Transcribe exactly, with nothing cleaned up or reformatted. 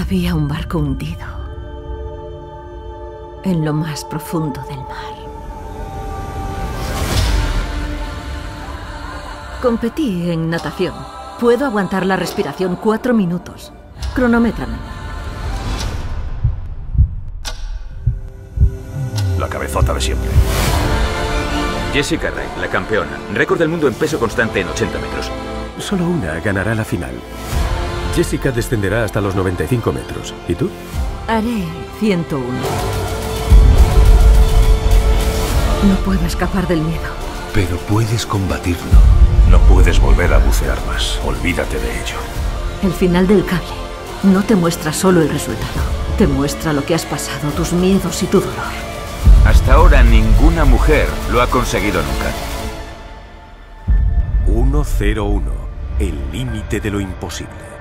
Había un barco hundido en lo más profundo del mar. Competí en natación. Puedo aguantar la respiración cuatro minutos. Cronométrame. La cabezota de siempre. Jessica Rey, la campeona. Récord del mundo en peso constante en ochenta metros. Solo una ganará la final. Jessica descenderá hasta los noventa y cinco metros. ¿Y tú? Haré ciento uno. No puedo escapar del miedo. Pero puedes combatirlo. No puedes volver a bucear más. Olvídate de ello. El final del cable no te muestra solo el resultado. Te muestra lo que has pasado, tus miedos y tu dolor. Hasta ahora ninguna mujer lo ha conseguido nunca. ciento uno. El límite de lo imposible.